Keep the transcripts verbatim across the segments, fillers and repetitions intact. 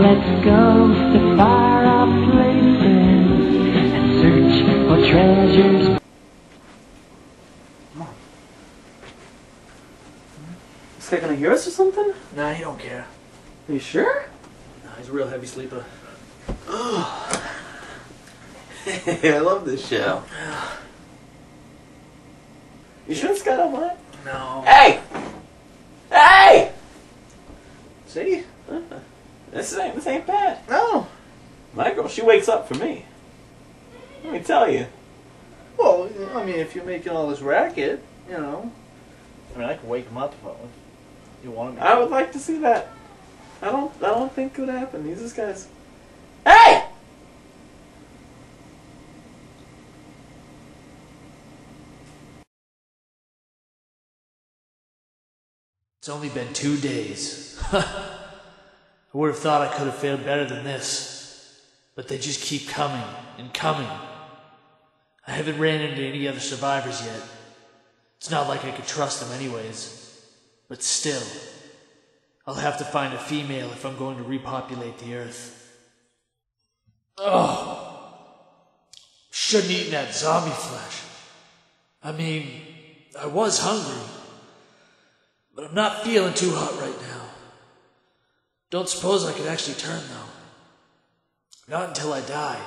let's go to far off places and search for treasures. Come on. Is he gonna hear us or something? Nah, he don't care. Are you sure? Nah, he's a real heavy sleeper. Oh. Hey, I love this show. You sure it's got a what? No. Hey! Hey! See? Uh, this, ain't, this ain't bad. No. My girl, she wakes up for me. Let me tell you. Well, I mean, if you're making all this racket, you know. I mean, I can wake him up if I, if you want me. I would like to see that. I don't, I don't think it would happen. These guys. Hey! It's only been two days. I would have thought I could have fared better than this. But they just keep coming and coming. I haven't ran into any other survivors yet. It's not like I could trust them anyways. But still, I'll have to find a female if I'm going to repopulate the earth. Oh, shouldn't have eaten that zombie flesh. I mean, I was hungry. But I'm not feeling too hot right now. Don't suppose I could actually turn, though. Not until I die.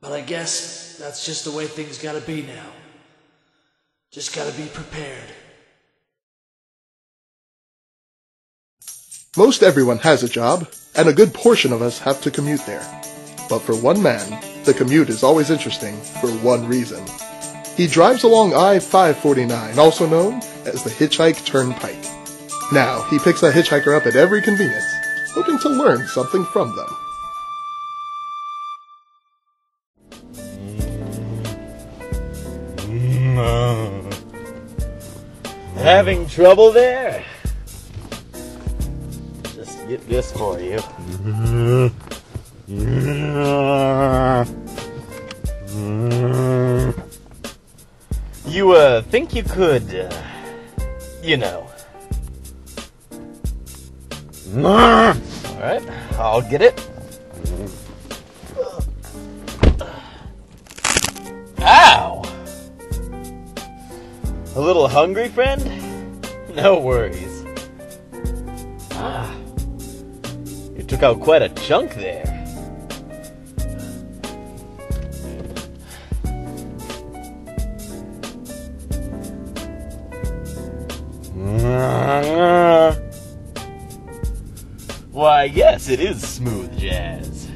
But I guess that's just the way things gotta be now. Just gotta be prepared. Most everyone has a job, and a good portion of us have to commute there. But for one man, the commute is always interesting for one reason. He drives along I five forty-nine, also known as the Hitchhike Turnpike. Now, he picks a hitchhiker up at every convenience, hoping to learn something from them. Having trouble there? Just get this for you. You, uh, think you could, uh... you know. Alright, I'll get it. Ow! A little hungry, friend? No worries. Ah, you took out quite a chunk there. Why, yes, it is smooth jazz.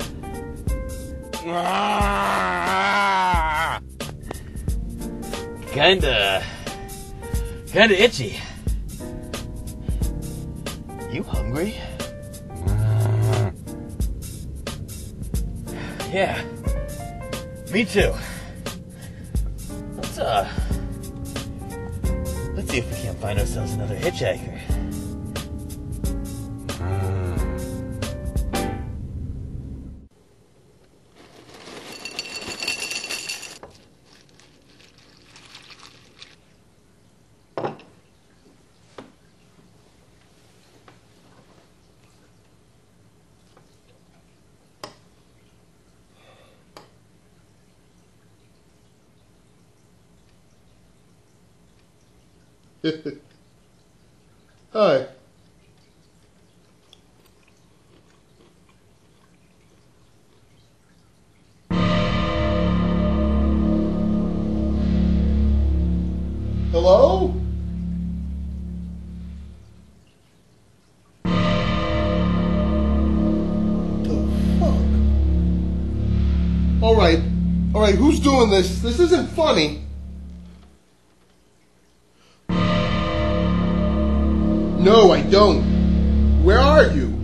Kinda... kinda itchy. You hungry? Yeah. Me too. Let's, uh... let's see if we can't find ourselves another hitchhiker. Hi. Hello? The fuck? All right. All right, who's doing this? This isn't funny. No, I don't. Where are you?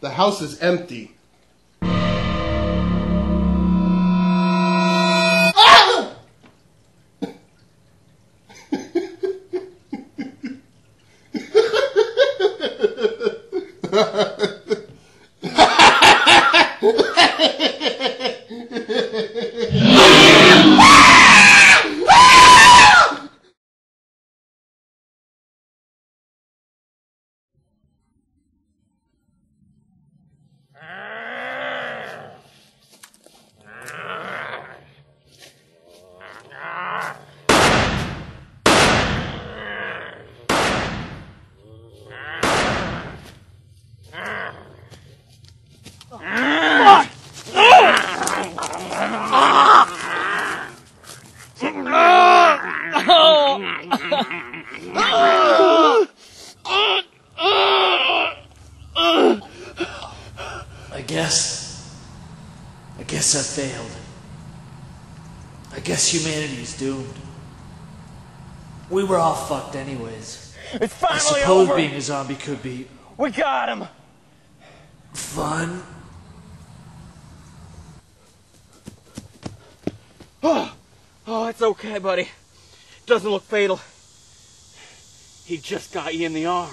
The house is empty. I guess, I guess I failed. I guess humanity's doomed. We were all fucked anyways. It's finally over! I suppose being a zombie could be... We got him! Fun? Oh, oh, it's okay, buddy. Doesn't look fatal. He just got you in the arm.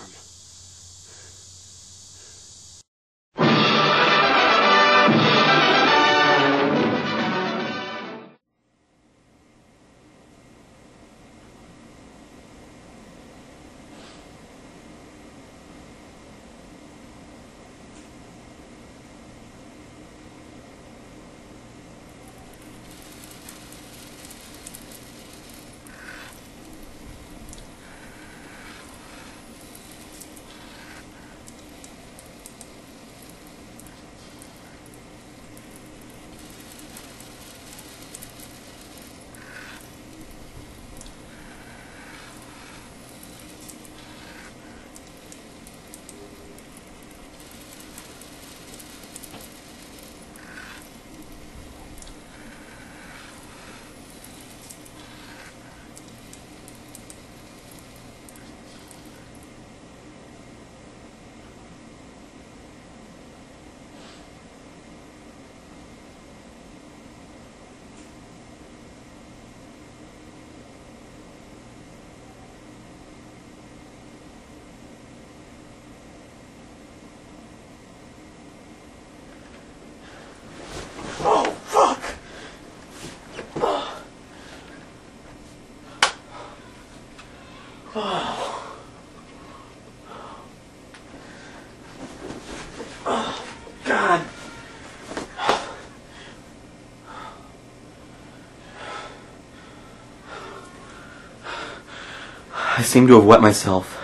I seem to have wet myself.